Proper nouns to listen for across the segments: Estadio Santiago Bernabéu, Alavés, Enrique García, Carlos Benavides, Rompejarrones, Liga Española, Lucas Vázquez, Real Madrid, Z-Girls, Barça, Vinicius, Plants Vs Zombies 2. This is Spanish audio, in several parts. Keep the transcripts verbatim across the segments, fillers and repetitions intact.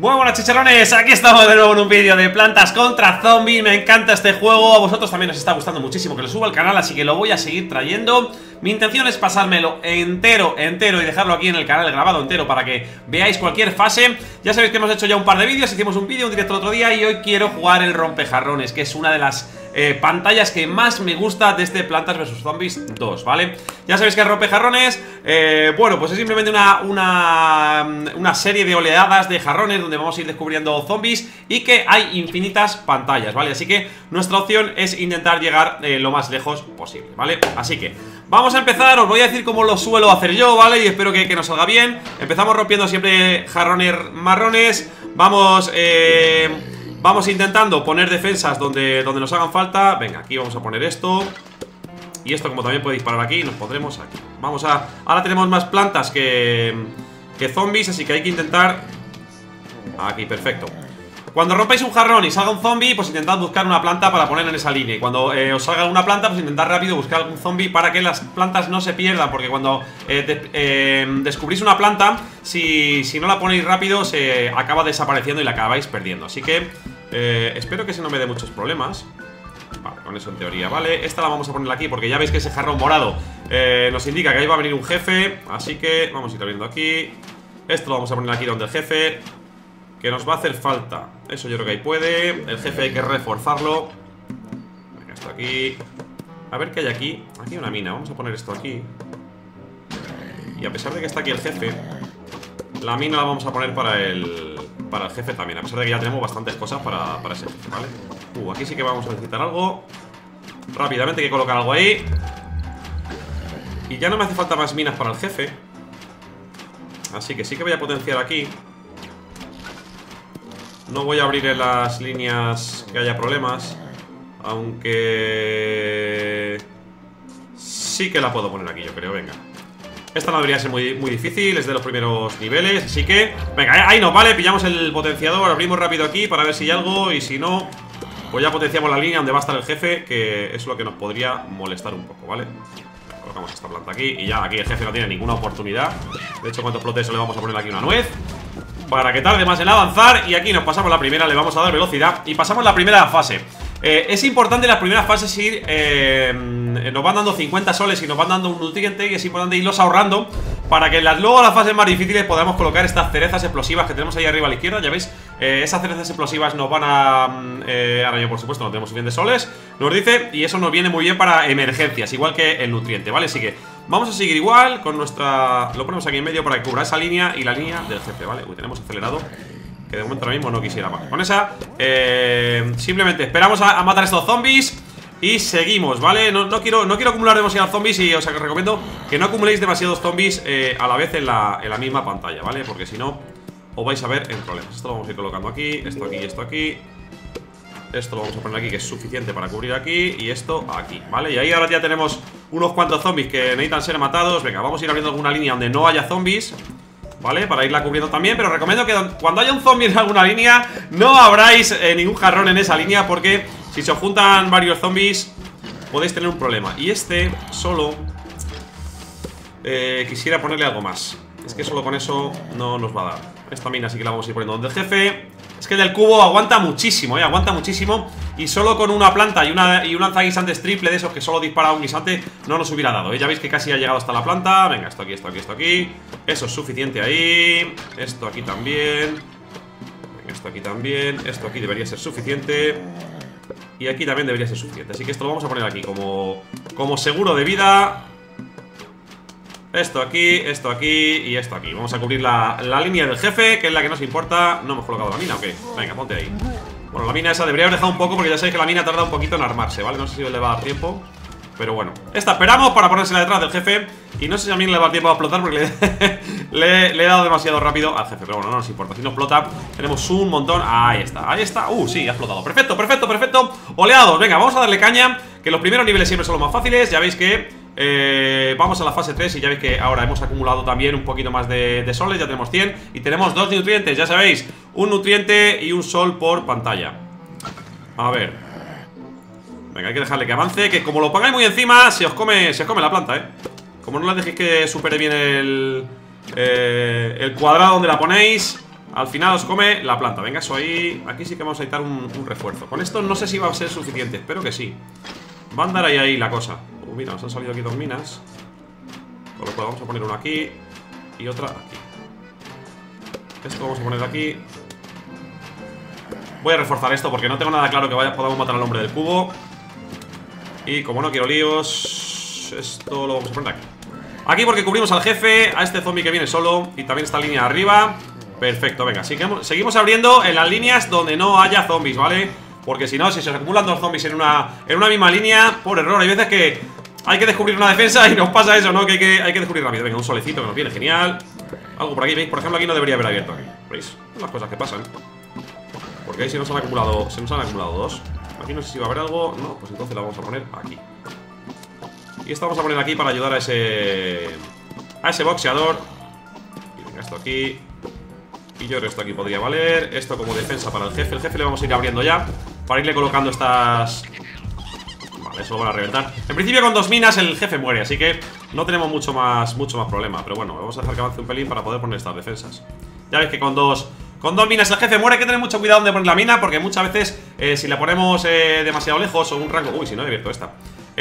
Muy buenas, chicharrones, aquí estamos de nuevo en un vídeo de plantas contra zombies. Me encanta este juego, a vosotros también os está gustando muchísimo que lo suba al canal, así que lo voy a seguir trayendo. Mi intención es pasármelo entero, entero y dejarlo aquí en el canal grabado entero para que veáis cualquier fase. Ya sabéis que hemos hecho ya un par de vídeos, hicimos un vídeo, un directo el otro día y hoy quiero jugar el rompejarrones, que es una de las eh, pantallas que más me gusta de este Plantas vs Zombies dos, ¿vale? Ya sabéis que el rompejarrones, eh, bueno, pues es simplemente una, una, una serie de oleadas de jarrones donde vamos a ir descubriendo zombies y que hay infinitas pantallas, ¿vale? Así que nuestra opción es intentar llegar eh, lo más lejos posible, ¿vale? Así que vamos a empezar, os voy a decir cómo lo suelo hacer yo, ¿vale? Y espero que, que nos salga bien. Empezamos rompiendo siempre jarrones marrones. Vamos, eh, vamos intentando poner defensas donde, donde nos hagan falta. Venga, aquí vamos a poner esto. Y esto, como también puede disparar aquí, nos pondremos aquí. Vamos a... Ahora tenemos más plantas que, que zombies, así que hay que intentar... Aquí, perfecto. Cuando rompáis un jarrón y salga un zombie, pues intentad buscar una planta para poner en esa línea. Y cuando eh, os salga una planta, pues intentad rápido buscar algún zombie para que las plantas no se pierdan. Porque cuando eh, de, eh, descubrís una planta, si, si no la ponéis rápido, se acaba desapareciendo y la acabáis perdiendo. Así que eh, espero que ese no me dé muchos problemas. Vale, con eso en teoría, ¿vale? Esta la vamos a poner aquí porque ya veis que ese jarrón morado eh, nos indica que ahí va a venir un jefe. Así que vamos a ir abriendo aquí. Esto lo vamos a poner aquí donde el jefe... Que nos va a hacer falta. Eso yo creo que ahí puede. El jefe hay que reforzarlo. Venga, esto aquí. A ver qué hay aquí. Aquí hay una mina. Vamos a poner esto aquí. Y a pesar de que está aquí el jefe, la mina la vamos a poner para el, para el jefe también. A pesar de que ya tenemos bastantes cosas para, para ese jefe, ¿vale? Uh, aquí sí que vamos a necesitar algo. Rápidamente hay que colocar algo ahí. Y ya no me hace falta más minas para el jefe. Así que sí que voy a potenciar aquí. No voy a abrir en las líneas que haya problemas. Aunque... sí que la puedo poner aquí, yo creo, venga. Esta no debería ser muy, muy difícil, es de los primeros niveles. Así que... venga, ahí nos vale, pillamos el potenciador. Abrimos rápido aquí para ver si hay algo. Y si no, pues ya potenciamos la línea donde va a estar el jefe, que es lo que nos podría molestar un poco, ¿vale? Colocamos esta planta aquí y ya aquí el jefe no tiene ninguna oportunidad. De hecho, cuando explote eso le vamos a poner aquí una nuez para que tarde más en avanzar. Y aquí nos pasamos la primera, le vamos a dar velocidad y pasamos la primera fase. eh, Es importante en las primeras fases ir... Eh, nos van dando cincuenta soles y nos van dando un nutriente, y es importante irlos ahorrando para que las, luego las fases más difíciles podamos colocar estas cerezas explosivas que tenemos ahí arriba a la izquierda. Ya veis, eh, esas cerezas explosivas nos van a... Eh, ahora yo por supuesto no tenemos suficientes soles, nos dice, y eso nos viene muy bien para emergencias, igual que el nutriente, ¿vale? Así que vamos a seguir igual con nuestra... Lo ponemos aquí en medio para que cubra esa línea y la línea del jefe, ¿vale? Uy, tenemos acelerado, que de momento ahora mismo no quisiera más. Con esa, eh, simplemente esperamos a, a matar a estos zombies y seguimos, ¿vale? No, no, quiero, no quiero acumular demasiados zombies y os recomiendo que no acumuléis demasiados zombies eh, a la vez en la, en la misma pantalla, ¿vale? Porque si no, os vais a ver en problemas. Esto lo vamos a ir colocando aquí, esto aquí y esto aquí. Esto lo vamos a poner aquí, que es suficiente para cubrir aquí. Y esto aquí, ¿vale? Y ahí ahora ya tenemos unos cuantos zombies que necesitan ser matados. Venga, vamos a ir abriendo alguna línea donde no haya zombies, ¿vale? Para irla cubriendo también. Pero recomiendo que cuando haya un zombie en alguna línea no abráis eh, ningún jarrón en esa línea, porque si se os juntan varios zombies podéis tener un problema. Y este solo eh, quisiera ponerle algo más. Es que solo con eso no nos va a dar. Esta mina sí que la vamos a ir poniendo donde el jefe. Es que el del cubo aguanta muchísimo, eh, aguanta muchísimo. Y solo con una planta y, una, y un lanzaguisantes triple de esos que solo dispara un guisante no nos hubiera dado, eh. Ya veis que casi ha llegado hasta la planta. Venga, esto aquí, esto aquí, esto aquí. Eso es suficiente ahí. Esto aquí también. Venga, esto aquí también. Esto aquí debería ser suficiente. Y aquí también debería ser suficiente. Así que esto lo vamos a poner aquí como, como seguro de vida. Esto aquí, esto aquí y esto aquí. Vamos a cubrir la, la línea del jefe, que es la que nos importa. ¿No hemos colocado la mina o qué? Venga, ponte ahí. Bueno, la mina esa debería haber dejado un poco, porque ya sabéis que la mina tarda un poquito en armarse, ¿vale? No sé si le va a dar tiempo, pero bueno. Esta esperamos para ponérsela detrás del jefe. Y no sé si a mí le va a dar tiempo a explotar, porque le, le, le he dado demasiado rápido al jefe. Pero bueno, no nos importa, si no explota tenemos un montón. Ahí está, ahí está, uh, sí, ha explotado. Perfecto, perfecto, perfecto, oleados. Venga, vamos a darle caña, que los primeros niveles siempre son los más fáciles. Ya veis que... Eh, vamos a la fase tres y ya veis que ahora hemos acumulado también un poquito más de, de soles. Ya tenemos cien y tenemos dos nutrientes, ya sabéis. Un nutriente y un sol por pantalla. A ver. Venga, hay que dejarle que avance, que como lo pongáis muy encima se os come, se os come la planta, eh. Como no la dejéis que supere bien el, eh, el cuadrado donde la ponéis, Al final os come la planta. Venga, eso ahí. Aquí sí que vamos a necesitar un, un refuerzo. Con esto no sé si va a ser suficiente. Espero que sí. Va a andar ahí, ahí la cosa. Uh, mira, nos han salido aquí dos minas. Por lo cual vamos a poner una aquí y otra aquí. Esto vamos a poner aquí. Voy a reforzar esto porque no tengo nada claro que vaya, podamos matar al hombre del cubo. Y como no quiero líos, esto lo vamos a poner aquí. Aquí porque cubrimos al jefe, a este zombie que viene solo. Y también esta línea arriba. Perfecto, venga, seguimos, seguimos abriendo en las líneas donde no haya zombies, ¿vale? Porque si no, si se acumulan dos zombies en una, en una misma línea, por error, hay veces que hay que descubrir una defensa y nos pasa eso, ¿no? Que hay que, hay que descubrir rápido. Venga, un solecito que nos viene genial. Algo por aquí, ¿veis? Por ejemplo, aquí no debería haber abierto aquí. ¿Veis? Las cosas que pasan. Porque ahí se nos han acumulado, se nos han acumulado dos. Aquí no sé si va a haber algo. No, pues entonces la vamos a poner aquí. Y esta vamos a poner aquí para ayudar a ese, a ese boxeador. Y venga, esto aquí. Y yo creo que esto aquí podría valer. Esto como defensa para el jefe. El jefe le vamos a ir abriendo ya para irle colocando estas... Vale, eso lo van a reventar. En principio con dos minas el jefe muere, así que no tenemos mucho más, mucho más problema. Pero bueno, vamos a dejar que avance un pelín para poder poner estas defensas. Ya veis que con dos, con dos minas el jefe muere. Hay que tener mucho cuidado donde poner la mina, porque muchas veces eh, si la ponemos eh, demasiado lejos o un rango... Uy, si no he abierto esta.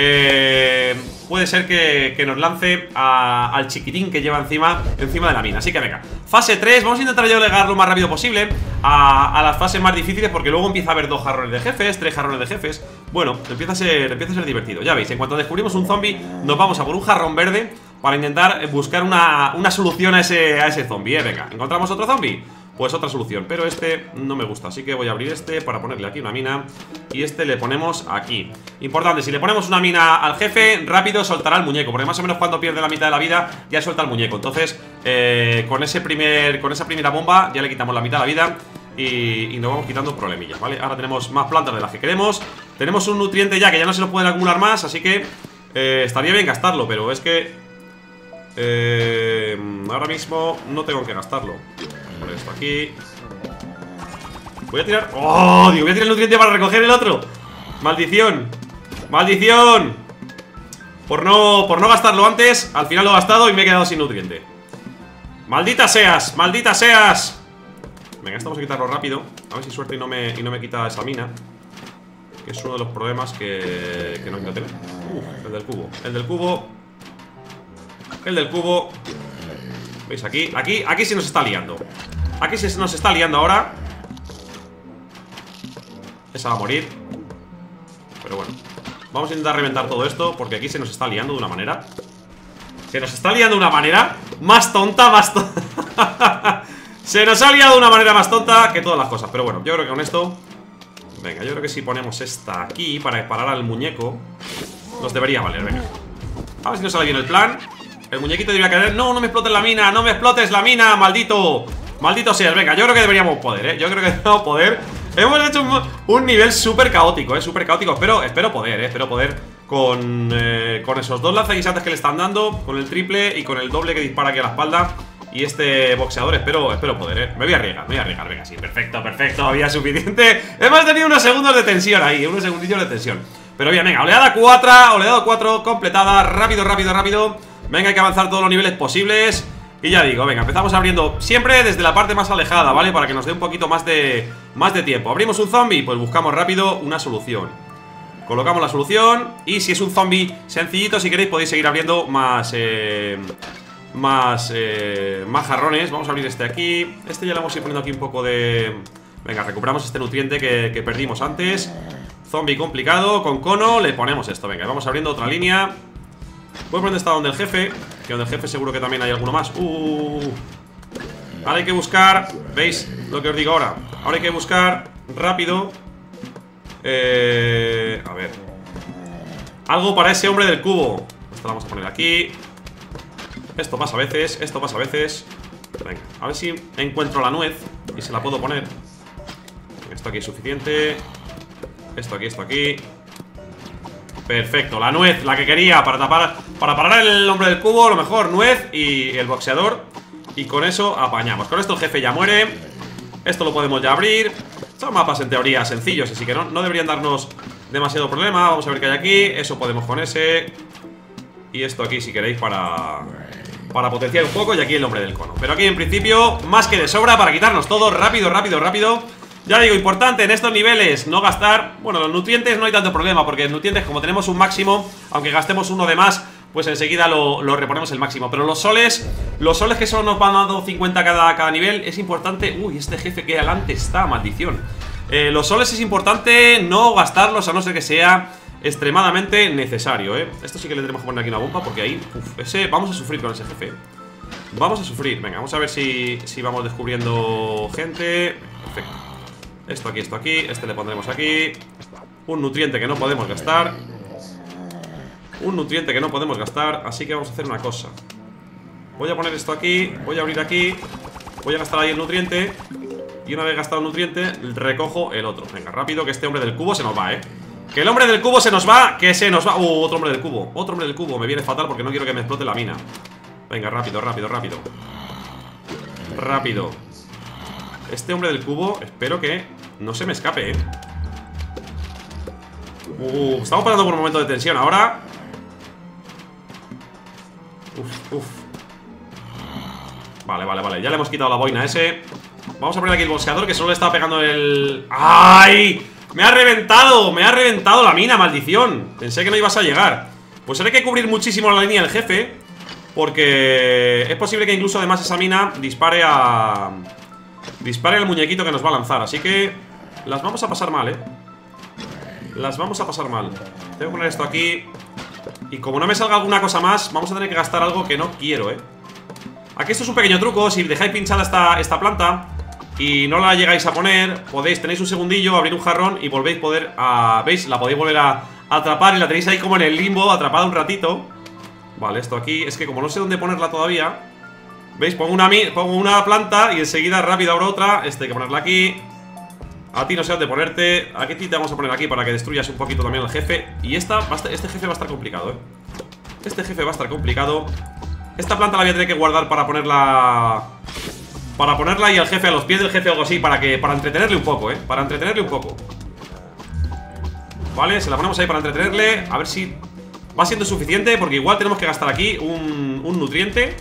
Eh, puede ser que, que nos lance a, al chiquitín que lleva encima, encima de la mina. Así que venga, fase tres. Vamos a intentar llegar lo más rápido posible a, a las fases más difíciles, porque luego empieza a haber dos jarrones de jefes, tres jarrones de jefes. Bueno, empieza a ser, empieza a ser divertido. Ya veis, en cuanto descubrimos un zombie nos vamos a por un jarrón verde para intentar buscar una, una solución a ese, a ese zombie, ¿eh? Venga, ¿encontramos otro zombie? Pues otra solución, pero este no me gusta. Así que voy a abrir este para ponerle aquí una mina. Y este le ponemos aquí. Importante, si le ponemos una mina al jefe, rápido soltará el muñeco, porque más o menos cuando pierde la mitad de la vida ya suelta el muñeco. Entonces, eh, con, ese primer, con esa primera bomba ya le quitamos la mitad de la vida y, y nos vamos quitando problemillas, ¿vale? Ahora tenemos más plantas de las que queremos. Tenemos un nutriente ya que ya no se nos pueden acumular más, así que eh, estaría bien gastarlo, pero es que eh, ahora mismo no tengo que gastarlo. Poner esto aquí. Voy a tirar... ¡Oh, Dios! Voy a tirar el nutriente para recoger el otro. ¡Maldición! ¡Maldición! Por no, por no gastarlo antes. Al final lo he gastado y me he quedado sin nutriente. ¡Maldita seas! ¡Maldita seas! Venga, esto vamos a quitarlo rápido. A ver si suerte y no me, y no me quita esa mina, que es uno de los problemas que, que no quiero tener. uh, El del cubo. El del cubo. El del cubo. ¿Veis? Aquí, aquí, aquí se nos está liando. Aquí se nos está liando ahora. Esa va a morir. Pero bueno, vamos a intentar reventar todo esto, porque aquí se nos está liando de una manera. Se nos está liando de una manera más tonta, más tonta. Se nos ha liado de una manera más tonta que todas las cosas. Pero bueno, yo creo que con esto... Venga, yo creo que si ponemos esta aquí para parar al muñeco nos debería valer, venga. A ver si nos sale bien el plan. El muñequito debería caer. No, no me explotes la mina. No me explotes la mina, maldito. Maldito seas. Venga, yo creo que deberíamos poder, ¿eh? Yo creo que deberíamos poder. Hemos hecho un, un nivel súper caótico, ¿eh? Súper caótico. Espero, espero poder, ¿eh? Espero poder con, eh, con esos dos lanzaguisantes que le están dando, con el triple y con el doble que dispara aquí a la espalda. Y este boxeador, espero, espero poder, ¿eh? Me voy a arriesgar, me voy a arriesgar. Venga, sí, perfecto, perfecto. Había suficiente. Hemos tenido unos segundos de tensión ahí. Unos segundillos de tensión. Pero bien, venga, oleada cuatro, oleada cuatro completada. Rápido, rápido, rápido. Venga, hay que avanzar todos los niveles posibles. Y ya digo, venga, empezamos abriendo siempre desde la parte más alejada, ¿vale? Para que nos dé un poquito más de, más de tiempo. Abrimos un zombie, pues buscamos rápido una solución. Colocamos la solución. Y si es un zombie sencillito, si queréis podéis seguir abriendo más eh, Más eh, Más jarrones. Vamos a abrir este aquí. Este ya lo vamos a ir poniendo aquí un poco de... Venga, recuperamos este nutriente que, que perdimos antes. Zombie complicado. Con cono, le ponemos esto, venga. Vamos abriendo otra línea. Voy a poner esta donde el jefe, que donde el jefe seguro que también hay alguno más. Uh, ahora hay que buscar, ¿veis lo que os digo ahora? Ahora hay que buscar rápido eh, a ver, algo para ese hombre del cubo. Esto lo vamos a poner aquí. Esto pasa a veces, esto pasa a veces. Venga, a ver si encuentro la nuez y se la puedo poner. Esto aquí es suficiente. Esto aquí, esto aquí. Perfecto, la nuez, la que quería para tapar, para parar el hombre del cubo, a lo mejor nuez y el boxeador. Y con eso apañamos. Con esto el jefe ya muere. Esto lo podemos ya abrir. Son mapas en teoría sencillos, así que no, no deberían darnos demasiado problema. Vamos a ver qué hay aquí. Eso podemos con ese. Y esto aquí si queréis para... para potenciar un poco. Y aquí el hombre del cono. Pero aquí en principio más que de sobra para quitarnos todo. Rápido, rápido, rápido. Ya digo, importante en estos niveles no gastar. Bueno, los nutrientes no hay tanto problema, porque los nutrientes como tenemos un máximo, aunque gastemos uno de más, pues enseguida lo, lo reponemos el máximo. Pero los soles, los soles que son nos van dando cincuenta cada, cada nivel, es importante. Uy, este jefe que adelante está, maldición. eh, Los soles es importante no gastarlos, a no ser que sea extremadamente necesario, eh Esto sí que le tenemos que poner aquí una bomba, porque ahí, uff, ese, vamos a sufrir con ese jefe. Vamos a sufrir, venga, vamos a ver si, si vamos descubriendo gente. Perfecto. Esto aquí, esto aquí, este le pondremos aquí. Un nutriente que no podemos gastar. Un nutriente que no podemos gastar, así que vamos a hacer una cosa. Voy a poner esto aquí, voy a abrir aquí, voy a gastar ahí el nutriente. Y una vez gastado el nutriente, recojo el otro. Venga, rápido, que este hombre del cubo se nos va, eh Que el hombre del cubo se nos va, que se nos va. Uh, otro hombre del cubo, otro hombre del cubo. Me viene fatal porque no quiero que me explote la mina. Venga, rápido, rápido, rápido. Rápido. Este hombre del cubo, espero que no se me escape, eh Uh, estamos pasando por un momento de tensión ahora. Uf, uf. Vale, vale, vale, ya le hemos quitado la boina a ese. Vamos a poner aquí el boxeador, que solo le estaba pegando el... ¡Ay! ¡Me ha reventado! ¡Me ha reventado la mina, maldición! Pensé que no ibas a llegar. Pues ahora hay que cubrir muchísimo la línea del jefe, porque es posible que incluso además esa mina dispare a... dispare al muñequito que nos va a lanzar. Así que las vamos a pasar mal, eh Las vamos a pasar mal. Tengo que poner esto aquí. Y como no me salga alguna cosa más, vamos a tener que gastar algo que no quiero, eh Aquí esto es un pequeño truco. Si dejáis pinchada esta, esta planta y no la llegáis a poner, podéis, tenéis un segundillo, abrir un jarrón y volvéis poder a... ¿Veis? La podéis volver a atrapar y la tenéis ahí como en el limbo, atrapada un ratito. Vale, esto aquí, es que como no sé dónde ponerla todavía. ¿Veis? Pongo una, pongo una planta y enseguida rápido abro otra. Este hay que ponerla aquí. A ti no sé dónde ponerte. Aquí te vamos a poner aquí para que destruyas un poquito también al jefe. Y esta, este jefe va a estar complicado, eh Este jefe va a estar complicado. Esta planta la voy a tener que guardar para ponerla... Para ponerla y al jefe, a los pies del jefe o algo así, para que para entretenerle un poco, ¿eh? Para entretenerle un poco. Vale, se la ponemos ahí para entretenerle. A ver si va siendo suficiente, porque igual tenemos que gastar aquí un, un nutriente.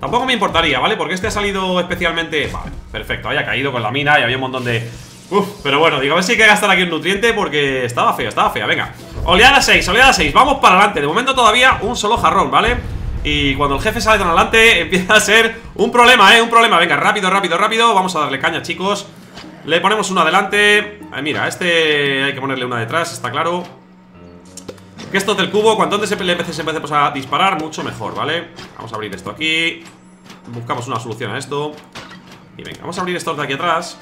Tampoco me importaría, ¿vale? Porque este ha salido especialmente... Vale, perfecto, había caído con la mina y había un montón de... Uf, pero bueno, digo, a ver si hay que gastar aquí un nutriente, porque estaba feo, estaba fea, venga. Oleada seis, oleada seis, vamos para adelante. De momento todavía un solo jarrón, ¿vale? Y cuando el jefe sale tan adelante empieza a ser un problema, eh, un problema. Venga, rápido, rápido, rápido, vamos a darle caña, chicos. Le ponemos una adelante. Ay, mira, a este hay que ponerle una detrás, está claro. Que esto del cubo, cuanto antes le empecemos a disparar, mucho mejor, ¿vale? Vamos a abrir esto aquí. Buscamos una solución a esto. Y venga, vamos a abrir esto de aquí atrás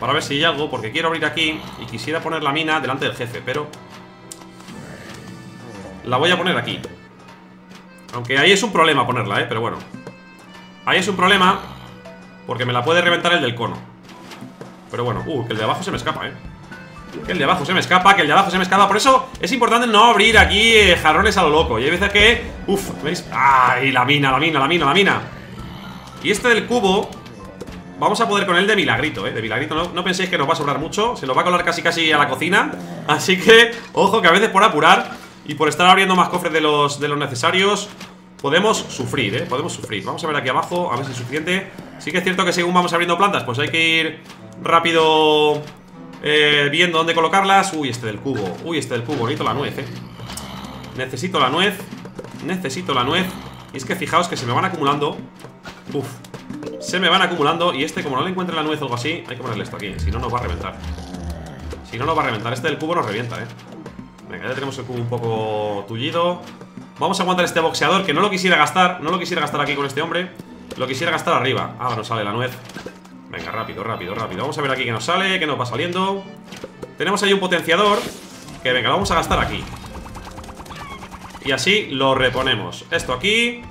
para ver si hay algo, porque quiero abrir aquí y quisiera poner la mina delante del jefe, pero la voy a poner aquí. Aunque ahí es un problema ponerla, eh, pero bueno. Ahí es un problema, porque me la puede reventar el del cono. Pero bueno, uh, que el de abajo se me escapa, eh Que el de abajo se me escapa, que el de abajo se me escapa. Por eso es importante no abrir aquí eh, jarrones a lo loco. Y hay veces que, uff, ¿veis? Ay, la mina, la mina, la mina, la mina. Y este del cubo vamos a poder con él de milagrito, eh De milagrito, no, no penséis que nos va a sobrar mucho. Se nos va a colar casi casi a la cocina. Así que, ojo, que a veces por apurar y por estar abriendo más cofres de los, de los necesarios, podemos sufrir, ¿eh? Podemos sufrir. Vamos a ver aquí abajo, a ver si es suficiente. Sí que es cierto que según vamos abriendo plantas, pues hay que ir rápido eh, viendo dónde colocarlas. Uy, este del cubo. Uy, este del cubo. Necesito la nuez, ¿eh? Necesito la nuez. Necesito la nuez. Y es que fijaos que se me van acumulando. Uf. Se me van acumulando. Y este, como no le encuentre la nuez o algo así, hay que ponerle esto aquí. Si no, nos va a reventar. Si no, nos va a reventar. Este del cubo nos revienta, ¿eh? Venga, ya tenemos el cubo un poco tullido. Vamos a aguantar este boxeador, que no lo quisiera gastar. No lo quisiera gastar aquí con este hombre. Lo quisiera gastar arriba. Ah, nos sale la nuez. Venga, rápido, rápido, rápido. Vamos a ver aquí qué nos sale, qué nos va saliendo. Tenemos ahí un potenciador, que venga, lo vamos a gastar aquí. Y así lo reponemos. Esto aquí.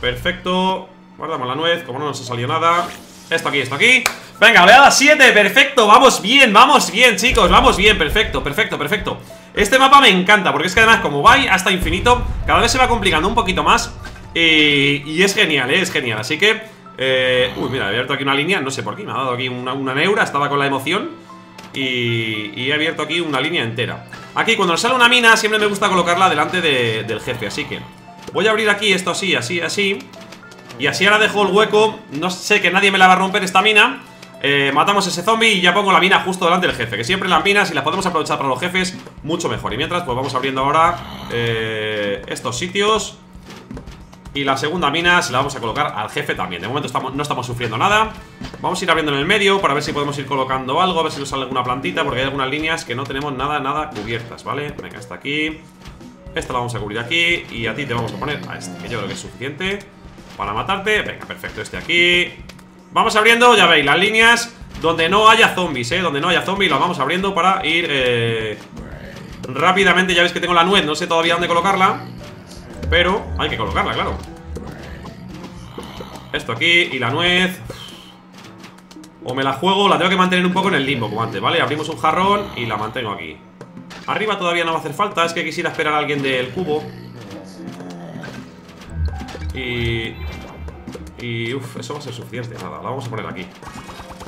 Perfecto. Guardamos la nuez, como no nos ha salido nada. Esto aquí, esto aquí. Venga, oleada siete, perfecto, vamos bien, vamos bien, chicos, vamos bien, perfecto, perfecto, perfecto. Este mapa me encanta, porque es que además como va hasta infinito, cada vez se va complicando un poquito más. Y, y es genial, ¿eh? Es genial, así que eh, uy, mira, he abierto aquí una línea, no sé por qué, me ha dado aquí una, una neura, estaba con la emoción y, y he abierto aquí una línea entera. Aquí cuando nos sale una mina siempre me gusta colocarla delante de, del jefe, así que Voy a abrir aquí esto así, así, así. Y así ahora dejo el hueco. No sé, que nadie me la va a romper esta mina. eh, Matamos a ese zombie y ya pongo la mina justo delante del jefe. Que siempre las minas, si las podemos aprovechar para los jefes, mucho mejor. Y mientras, pues vamos abriendo ahora eh, estos sitios. Y la segunda mina se la vamos a colocar al jefe también. De momento estamos, no estamos sufriendo nada. Vamos a ir abriendo en el medio para ver si podemos ir colocando algo. A ver si nos sale alguna plantita, porque hay algunas líneas que no tenemos nada, nada cubiertas, ¿vale? Venga, esta aquí. Esta la vamos a cubrir aquí. Y a ti te vamos a poner a este, que yo creo que es suficiente para matarte. Venga, perfecto, este aquí. Vamos abriendo, ya veis, las líneas donde no haya zombies, ¿eh? Donde no haya zombies las vamos abriendo para ir eh, rápidamente. Ya veis que tengo la nuez, no sé todavía dónde colocarla, pero hay que colocarla, claro. Esto aquí y la nuez. O me la juego o la tengo que mantener un poco en el limbo, como antes, ¿vale? Abrimos un jarrón y la mantengo aquí. Arriba todavía no va a hacer falta, es que quisiera esperar a alguien del cubo. Y... Y... Uf, eso va a ser suficiente, nada, la vamos a poner aquí.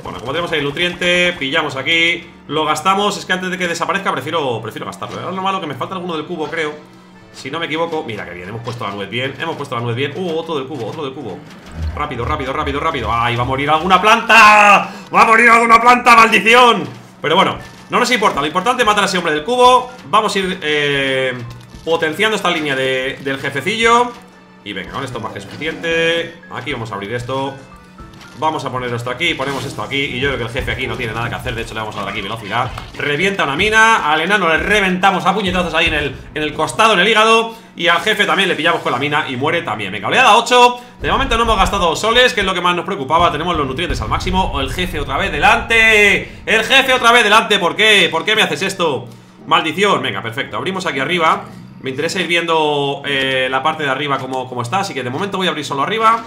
Bueno, como tenemos ahí el nutriente, pillamos aquí, lo gastamos, es que antes de que desaparezca prefiero, prefiero gastarlo. Ahora lo malo que me falta alguno del cubo, creo. Si no me equivoco, mira que bien, hemos puesto la nuez bien. Hemos puesto la nuez bien, uh, otro del cubo, otro del cubo. Rápido, rápido, rápido, rápido. ¡Ay, va a morir alguna planta! ¡Va a morir alguna planta, maldición! Pero bueno, no nos importa, lo importante es matar a ese hombre del cubo. Vamos a ir eh, potenciando esta línea de, del jefecillo. Y venga, con esto más que suficiente. Aquí vamos a abrir esto. Vamos a poner esto aquí, ponemos esto aquí. Y yo creo que el jefe aquí no tiene nada que hacer. De hecho, le vamos a dar aquí velocidad. Revienta una mina, al enano le reventamos a puñetazos ahí en el, en el costado, en el hígado. Y al jefe también le pillamos con la mina y muere también. Venga, oleada ocho. De momento no hemos gastado soles, que es lo que más nos preocupaba. Tenemos los nutrientes al máximo. O el jefe otra vez delante. El jefe otra vez delante, ¿por qué? ¿Por qué me haces esto? Maldición, venga, perfecto. Abrimos aquí arriba. Me interesa ir viendo eh, la parte de arriba como, como está. Así que de momento voy a abrir solo arriba.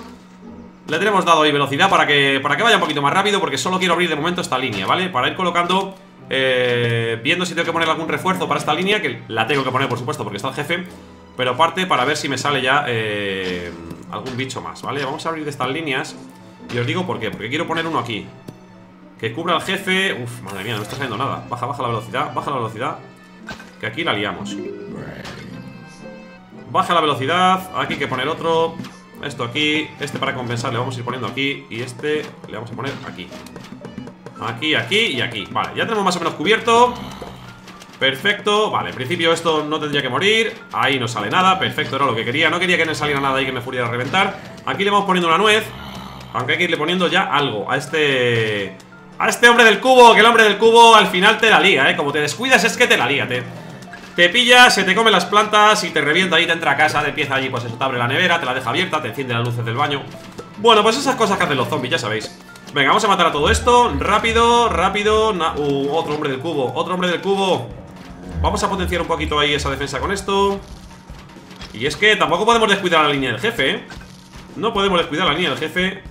Le tenemos dado ahí velocidad para que, para que vaya un poquito más rápido, porque solo quiero abrir de momento esta línea, ¿vale? Para ir colocando, eh, viendo si tengo que poner algún refuerzo para esta línea. Que la tengo que poner, por supuesto, porque está el jefe. Pero aparte, para ver si me sale ya eh, algún bicho más, ¿vale? Vamos a abrir estas líneas. Y os digo por qué, porque quiero poner uno aquí que cubra al jefe. Uf, madre mía, no me está saliendo nada. Baja, baja la velocidad, baja la velocidad, que aquí la liamos. Baja la velocidad, aquí hay que poner otro. Esto aquí, este para compensar le vamos a ir poniendo aquí. Y este le vamos a poner aquí. Aquí, aquí y aquí. Vale, ya tenemos más o menos cubierto. Perfecto, vale, en principio esto no tendría que morir. Ahí no sale nada, perfecto, era lo que quería. No quería que no saliera nada y que me fuera a reventar. Aquí le vamos poniendo una nuez. Aunque hay que irle poniendo ya algo a este... A este hombre del cubo, que el hombre del cubo al final te la lía, eh. Como te descuidas es que te la lía, te... Te pilla, se te come las plantas y te revienta ahí, te entra a casa, te empieza allí, pues eso, te abre la nevera, te la deja abierta, te enciende las luces del baño. Bueno, pues esas cosas que hacen los zombies, ya sabéis. Venga, vamos a matar a todo esto, rápido, rápido. Uh, otro hombre del cubo, otro hombre del cubo. Vamos a potenciar un poquito ahí esa defensa con esto. Y es que tampoco podemos descuidar la línea del jefe, ¿eh? No podemos descuidar la línea del jefe.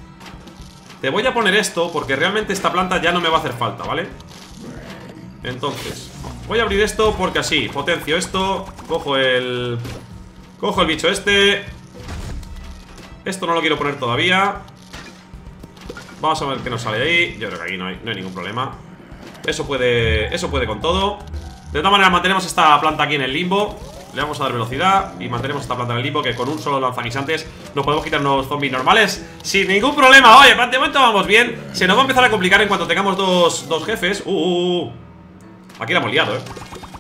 Te voy a poner esto porque realmente esta planta ya no me va a hacer falta, ¿vale? Entonces... Voy a abrir esto porque así, potencio esto. Cojo el... Cojo el bicho este. Esto no lo quiero poner todavía. Vamos a ver qué nos sale ahí. Yo creo que aquí no hay, no hay ningún problema. Eso puede... Eso puede con todo. De otra manera mantenemos esta planta aquí en el limbo. Le vamos a dar velocidad y mantenemos esta planta en el limbo, que con un solo lanzaguisantes nos podemos quitar unos zombies normales sin ningún problema. Oye, de momento vamos bien. Se nos va a empezar a complicar en cuanto tengamos dos, dos jefes. Uh, uh, uh. Aquí la hemos liado, eh.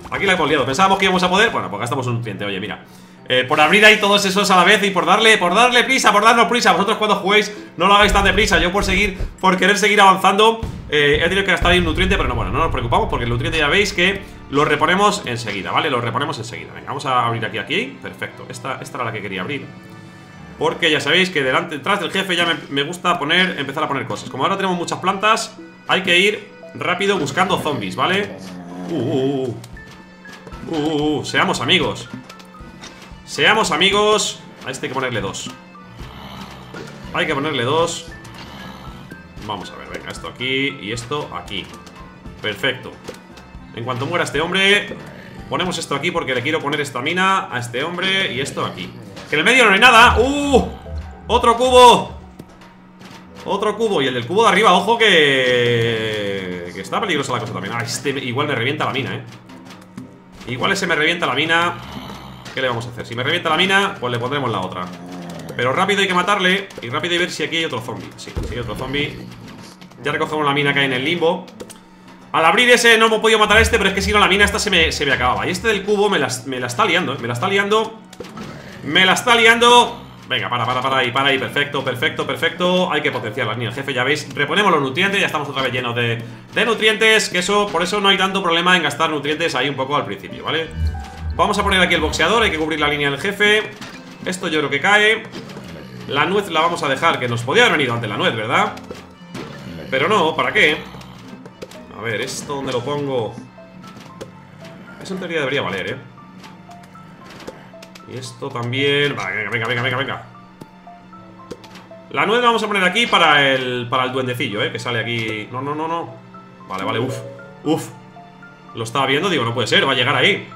Aquí la hemos liado. Pensábamos que íbamos a poder. Bueno, pues gastamos un cliente. Oye, mira. Eh, por abrir ahí todos esos a la vez y por darle, por darle prisa, por darnos prisa. Vosotros cuando juguéis, no lo hagáis tan deprisa. Yo por seguir, por querer seguir avanzando, eh, he tenido que gastar ahí un nutriente, pero no, bueno, no nos preocupamos porque el nutriente ya veis que lo reponemos enseguida, ¿vale? Lo reponemos enseguida. Venga, vamos a abrir aquí, aquí. Perfecto. Esta, esta era la que quería abrir. Porque ya sabéis que delante, detrás del jefe ya me, me gusta poner, empezar a poner cosas. Como ahora tenemos muchas plantas, hay que ir rápido buscando zombies, ¿vale? Uh, uh, uh. Uh, uh, seamos amigos. Seamos amigos. A este hay que ponerle dos. Hay que ponerle dos. Vamos a ver, venga, esto aquí y esto aquí. Perfecto. En cuanto muera este hombre, ponemos esto aquí porque le quiero poner esta mina a este hombre y esto aquí. Que en el medio no hay nada. ¡Uh! Otro cubo. Otro cubo. Y el del cubo de arriba, ojo que... Que está peligrosa la cosa también. Ah, este igual me revienta la mina, eh. Igual ese me revienta la mina. ¿Qué le vamos a hacer? Si me revienta la mina, pues le pondremos la otra. Pero rápido hay que matarle. Y rápido hay que ver si aquí hay otro zombie. Sí, si hay otro zombie. Ya recogemos la mina que hay en el limbo. Al abrir ese no hemos podido matar a este, pero es que si no la mina esta se me, se me acababa. Y este del cubo me la, me la está liando, ¿eh? Me la está liando. Me la está liando. Venga, para, para, para ahí, para ahí. Perfecto, perfecto, perfecto. Hay que potenciar las niñas, jefe, ya veis. Reponemos los nutrientes, ya estamos otra vez llenos de, de nutrientes. Que eso, por eso no hay tanto problema en gastar nutrientes ahí un poco al principio, ¿vale? Vamos a poner aquí el boxeador, hay que cubrir la línea del jefe. Esto yo creo que cae. La nuez la vamos a dejar, que nos podía haber venido antes la nuez, ¿verdad? Pero no, ¿para qué? A ver, ¿esto dónde lo pongo? Eso en teoría debería valer, ¿eh? Y esto también... Vale, venga, venga, venga, venga. La nuez la vamos a poner aquí para el, para el duendecillo, ¿eh? Que sale aquí... No, no, no, no. Vale, vale, uff, uff. Lo estaba viendo, digo, no puede ser, va a llegar ahí.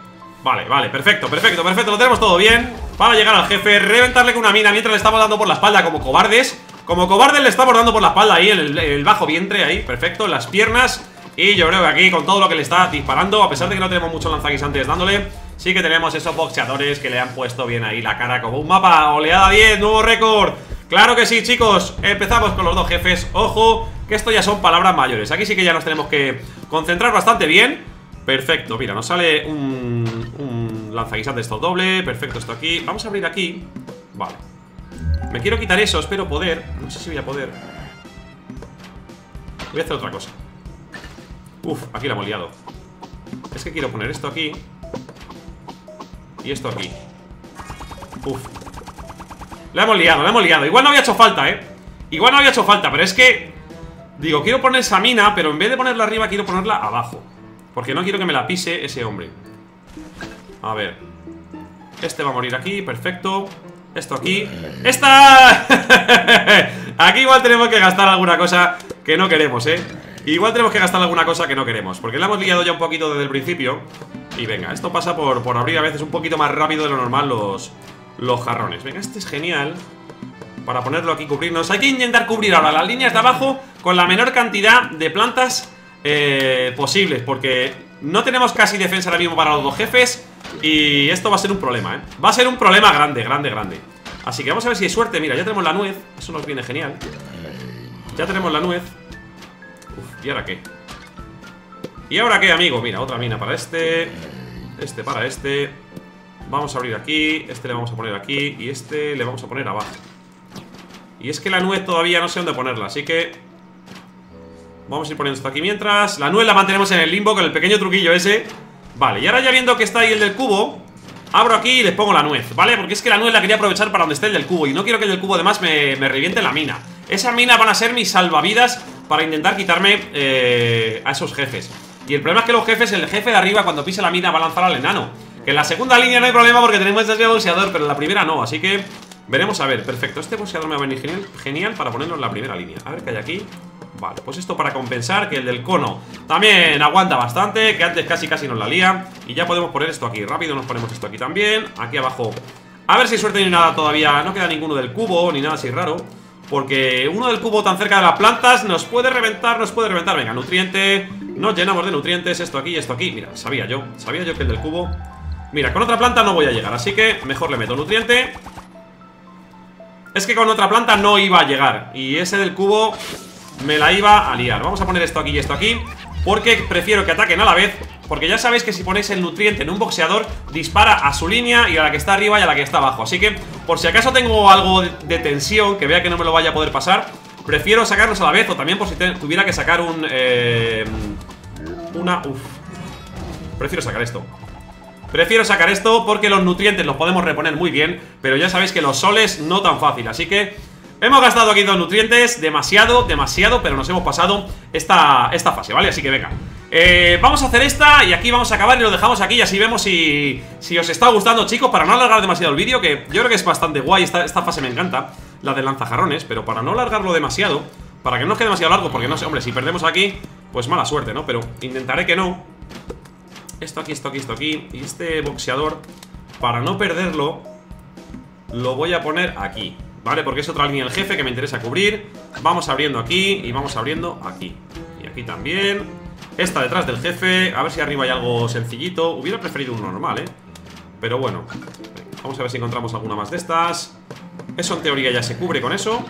Vale, vale, perfecto, perfecto, perfecto. Lo tenemos todo bien para llegar al jefe. Reventarle con una mina mientras le estamos dando por la espalda como cobardes. Como cobardes le estamos dando por la espalda ahí, en el, el bajo vientre ahí, perfecto, en las piernas. Y yo creo que aquí con todo lo que le está disparando, a pesar de que no tenemos muchos lanzaguisantes dándole, sí que tenemos esos boxeadores que le han puesto bien ahí la cara como un mapa. Oleada diez, nuevo récord. Claro que sí, chicos. Empezamos con los dos jefes. Ojo, que esto ya son palabras mayores. Aquí sí que ya nos tenemos que concentrar bastante bien. Perfecto, mira, nos sale un, un lanzaguisante esto doble. Perfecto, esto aquí. Vamos a abrir aquí. Vale. Me quiero quitar eso, espero poder. No sé si voy a poder. Voy a hacer otra cosa. Uf, aquí la hemos liado. Es que quiero poner esto aquí y esto aquí. Uf. La hemos liado, la hemos liado. Igual no había hecho falta, eh. Igual no había hecho falta, pero es que digo, quiero poner esa mina, pero en vez de ponerla arriba, quiero ponerla abajo, porque no quiero que me la pise ese hombre. A ver. Este va a morir aquí, perfecto. Esto aquí. ¡Esta! Aquí igual tenemos que gastar alguna cosa que no queremos, eh. Igual tenemos que gastar alguna cosa que no queremos, porque la hemos liado ya un poquito desde el principio. Y venga, esto pasa por, por abrir a veces un poquito más rápido de lo normal los, los jarrones. Venga, este es genial para ponerlo aquí, cubrirnos. Hay que intentar cubrir ahora las líneas de abajo con la menor cantidad de plantas eh, posibles, porque no tenemos casi defensa ahora mismo para los dos jefes. Y esto va a ser un problema, ¿eh? Va a ser un problema grande, grande, grande. Así que vamos a ver si hay suerte. Mira, ya tenemos la nuez, eso nos viene genial. Ya tenemos la nuez. Uf, ¿y ahora qué? ¿Y ahora qué, amigo? Mira, otra mina para este. Este para este. Vamos a abrir aquí. Este le vamos a poner aquí. Y este le vamos a poner abajo. Y es que la nuez todavía no sé dónde ponerla, así que vamos a ir poniendo esto aquí mientras. La nuez la mantenemos en el limbo con el pequeño truquillo ese. Vale, y ahora ya viendo que está ahí el del cubo, abro aquí y les pongo la nuez, ¿vale? Porque es que la nuez la quería aprovechar para donde esté el del cubo. Y no quiero que el del cubo además me, me reviente la mina. Esas minas van a ser mis salvavidas para intentar quitarme eh, a esos jefes. Y el problema es que los jefes, el jefe de arriba cuando pise la mina va a lanzar al enano. Que en la segunda línea no hay problema porque tenemos este boxeador, pero en la primera no, así que veremos a ver. Perfecto, este boxeador me va a venir genial, genial para ponerlo en la primera línea. A ver qué hay aquí. Vale, pues esto para compensar que el del cono también aguanta bastante, que antes casi casi nos la lía. Y ya podemos poner esto aquí, rápido nos ponemos esto aquí también. Aquí abajo, a ver si hay suerte ni nada todavía. No queda ninguno del cubo ni nada así raro, porque uno del cubo tan cerca de las plantas nos puede reventar, nos puede reventar. Venga, nutriente, nos llenamos de nutrientes. Esto aquí y esto aquí, mira, sabía yo. Sabía yo que el del cubo, mira, con otra planta no voy a llegar, así que mejor le meto nutriente. Es que con otra planta no iba a llegar, y ese del cubo me la iba a liar. Vamos a poner esto aquí y esto aquí, porque prefiero que ataquen a la vez. Porque ya sabéis que si ponéis el nutriente en un boxeador, dispara a su línea y a la que está arriba y a la que está abajo. Así que, por si acaso tengo algo de tensión, que vea que no me lo vaya a poder pasar, prefiero sacarlos a la vez. O también por si te, tuviera que sacar un... Eh, una... Uf. Prefiero sacar esto. Prefiero sacar esto porque los nutrientes los podemos reponer muy bien, pero ya sabéis que los soles no tan fácil. Así que hemos gastado aquí dos nutrientes, demasiado, demasiado, pero nos hemos pasado esta, esta fase, ¿vale? Así que venga. Eh, vamos a hacer esta y aquí vamos a acabar y lo dejamos aquí y así vemos si, si os está gustando, chicos, para no alargar demasiado el vídeo, que yo creo que es bastante guay, esta, esta fase me encanta, la de lanzajarrones, pero para no alargarlo demasiado, para que no os quede demasiado largo, porque no sé, hombre, si perdemos aquí, pues mala suerte, ¿no? Pero intentaré que no. Esto aquí, esto aquí, esto aquí, y este boxeador, para no perderlo, lo voy a poner aquí, ¿vale? Porque es otra línea del jefe que me interesa cubrir. Vamos abriendo aquí y vamos abriendo aquí. Y aquí también. Esta detrás del jefe, a ver si arriba hay algo sencillito. Hubiera preferido un normal, eh. Pero bueno, venga, vamos a ver si encontramos alguna más de estas. Eso en teoría ya se cubre con eso.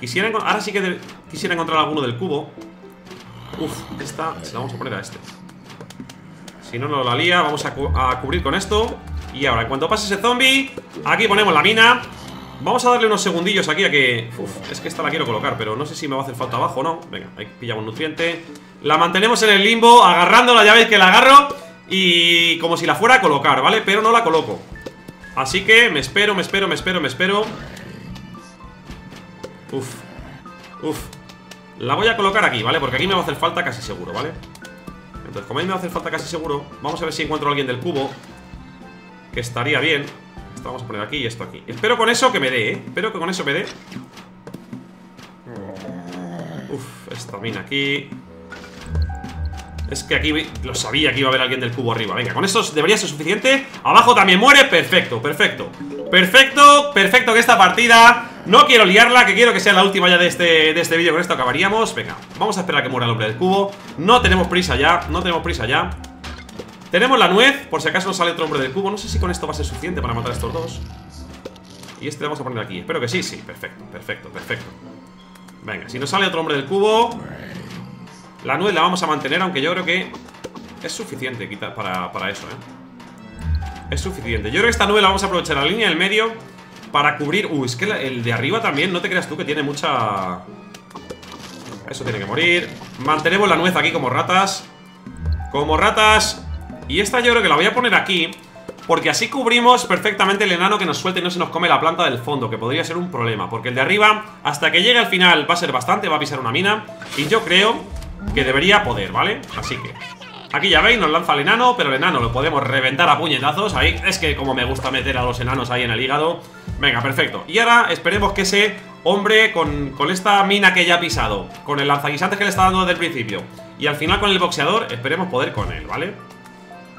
Quisiera encontrar... Ahora sí que de... quisiera encontrar alguno del cubo. Uf, esta se la vamos a poner a este. Si no, no la lía. Vamos a, cu a cubrir con esto. Y ahora, en cuanto pase ese zombie, aquí ponemos la mina. Vamos a darle unos segundillos aquí a que... Uf, es que esta la quiero colocar, pero no sé si me va a hacer falta abajo o no. Venga, ahí pillamos nutriente. La mantenemos en el limbo, agarrándola, ya veis que la agarro. Y como si la fuera a colocar, ¿vale? Pero no la coloco. Así que me espero, me espero, me espero, me espero. Uf, uf. La voy a colocar aquí, ¿vale? Porque aquí me va a hacer falta casi seguro, ¿vale? Entonces, como a mí me va a hacer falta casi seguro, vamos a ver si encuentro a alguien del cubo. Que estaría bien. Esto vamos a poner aquí y esto aquí. Espero con eso que me dé, ¿eh? Espero que con eso me dé. Uf, esta mina aquí. Es que aquí lo sabía que iba a haber alguien del cubo arriba. Venga, con esto debería ser suficiente. Abajo también muere, perfecto, perfecto. Perfecto, perfecto que esta partida... No quiero liarla, que quiero que sea la última ya de este, de este vídeo. Con esto acabaríamos. Venga, vamos a esperar a que muera el hombre del cubo. No tenemos prisa ya, no tenemos prisa ya. Tenemos la nuez, por si acaso nos sale otro hombre del cubo. No sé si con esto va a ser suficiente para matar a estos dos. Y este lo vamos a poner aquí, espero que sí, sí, perfecto, perfecto, perfecto. Venga, si nos sale otro hombre del cubo, la nuez la vamos a mantener, aunque yo creo que es suficiente quita, para, para eso, ¿eh? Es suficiente, yo creo que esta nuez la vamos a aprovechar la línea del medio para cubrir... Uh, es que el de arriba también, no te creas tú que tiene mucha... Eso tiene que morir. Mantenemos la nuez aquí como ratas. Como ratas... Y esta yo creo que la voy a poner aquí, porque así cubrimos perfectamente el enano que nos suelta y no se nos come la planta del fondo, que podría ser un problema, porque el de arriba, hasta que llegue al final, va a ser bastante, va a pisar una mina. Y yo creo que debería poder, ¿vale? Así que... Aquí ya veis, nos lanza el enano, pero el enano lo podemos reventar a puñetazos. Ahí, es que como me gusta meter a los enanos ahí en el hígado. Venga, perfecto. Y ahora esperemos que ese hombre con, con esta mina que ya ha pisado, con el lanzaguisantes que le está dando desde el principio, y al final con el boxeador, esperemos poder con él, ¿vale?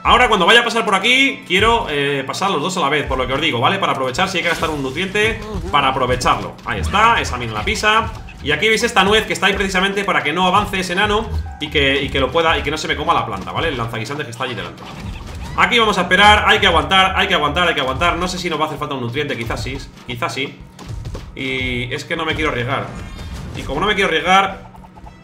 Ahora cuando vaya a pasar por aquí, quiero eh, pasar los dos a la vez, por lo que os digo, ¿vale? Para aprovechar, si hay que gastar un nutriente, para aprovecharlo. Ahí está, esa mina la pisa. Y aquí veis esta nuez que está ahí precisamente para que no avance ese enano y que, y que lo pueda, y que no se me coma la planta, ¿vale? El lanzaguisantes que está allí delante. Aquí vamos a esperar, hay que aguantar, hay que aguantar, hay que aguantar. No sé si nos va a hacer falta un nutriente, quizás sí, quizás sí. Y es que no me quiero arriesgar. Y como no me quiero arriesgar,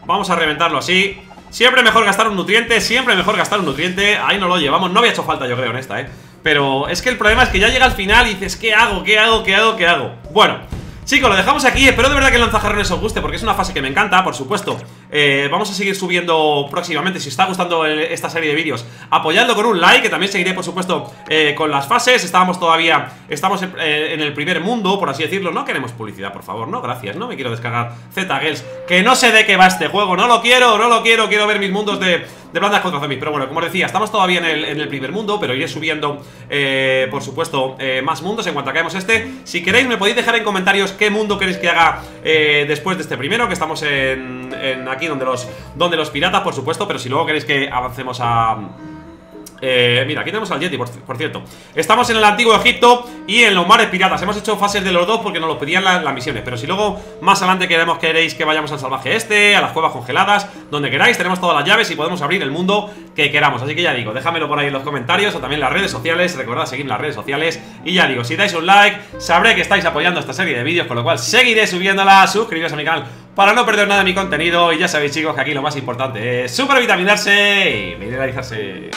vamos a reventarlo así. Siempre mejor gastar un nutriente, siempre mejor gastar un nutriente. Ahí no lo llevamos, no había hecho falta yo creo en esta, ¿eh? Pero es que el problema es que ya llega al final y dices, ¿qué hago? ¿Qué hago? ¿Qué hago? ¿Qué hago? Bueno, chicos, lo dejamos aquí. Espero de verdad que el lanzajarrones os guste, porque es una fase que me encanta, por supuesto. Eh, vamos a seguir subiendo próximamente. Si os está gustando el, esta serie de vídeos, apoyadlo con un like, que también seguiré, por supuesto, eh, con las fases. Estábamos todavía, estamos en, eh, en el primer mundo, por así decirlo. No queremos publicidad, por favor, no, gracias, no me quiero descargar Z-Girls, que no sé de qué va este juego. No lo quiero, no lo quiero, quiero ver mis mundos de... de plantas contra zombies, pero bueno, como os decía, estamos todavía en el, en el primer mundo, pero iré subiendo eh, por supuesto, eh, más mundos en cuanto acabemos este. Si queréis me podéis dejar en comentarios qué mundo queréis que haga eh, después de este primero, que estamos en, en aquí donde los, donde los piratas, por supuesto. Pero si luego queréis que avancemos a... Eh, mira, aquí tenemos al Yeti, por, por cierto. Estamos en el antiguo Egipto y en los mares piratas. Hemos hecho fases de los dos porque nos lo pedían la, las misiones. Pero si luego, más adelante queremos, queréis que vayamos al salvaje este, a las cuevas congeladas, donde queráis, tenemos todas las llaves y podemos abrir el mundo que queramos. Así que ya digo, déjamelo por ahí en los comentarios, o también en las redes sociales. Recordad seguir las redes sociales. Y ya digo, si dais un like, sabré que estáis apoyando esta serie de vídeos, con lo cual seguiré subiéndola. Suscribiros a mi canal para no perder nada de mi contenido. Y ya sabéis, chicos, que aquí lo más importante es supervitaminarse y mineralizarse.